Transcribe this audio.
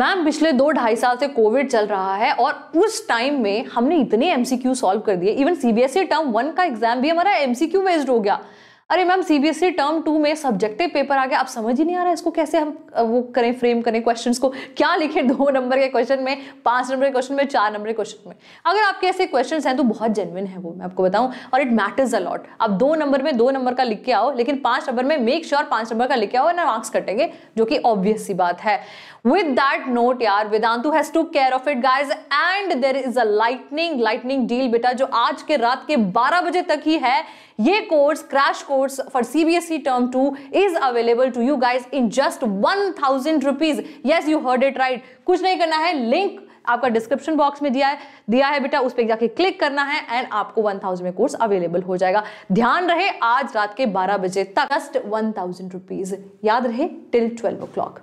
Ma'am पिछले 2-2.5 साल से कोविड चल रहा है और उस टाइम में हमने इतने MCQ सॉल्व कर दिए, इवन CBSE टर्म 1 का एग्जाम भी हमारा MCQ बेस्ड हो गया। अरे मैम CBSE टर्म 2 में सब्जेक्टिव पेपर आ गया, अब समझ ही नहीं आ रहा इसको कैसे हम वो करें, फ्रेम करें क्वेश्चंस को, क्या लिखें 2 नंबर के क्वेश्चन में, 5 नंबर के क्वेश्चन में, 4 नंबर के क्वेश्चन में। अगर आपके ऐसे क्वेश्चंस हैं तो बहुत जेन्युइन है वो, मैं आपको बताऊं, और इट मैटर्स अलॉट। आप 2 नंबर में 2 नंबर का लिख के आओ, लेकिन 5 नंबर में मेक श्योर 5 नंबर का लिख के आओ, ना मार्क्स कटेंगे, जो कि ऑब्वियस सी बात है। विद दैट नोट यार Vedantu has to care of it guys, and there is a lightning deal बेटा, जो आज के रात के 12 बजे तक ही है। ये course crash course for CBSE term 2 is available to you guys in just 1000 rupees. Yes, you heard it right. कुछ नहीं करना है, लिंक आपका डिस्क्रिप्शन बॉक्स में दिया है बेटा, उस पर जाके क्लिक करना है एंड आपको 1000 में कोर्स अवेलेबल हो जाएगा। ध्यान रहे आज रात के 12 बजे तक, जस्ट 1000 रुपीज। याद रहे टिल 12 o'clock।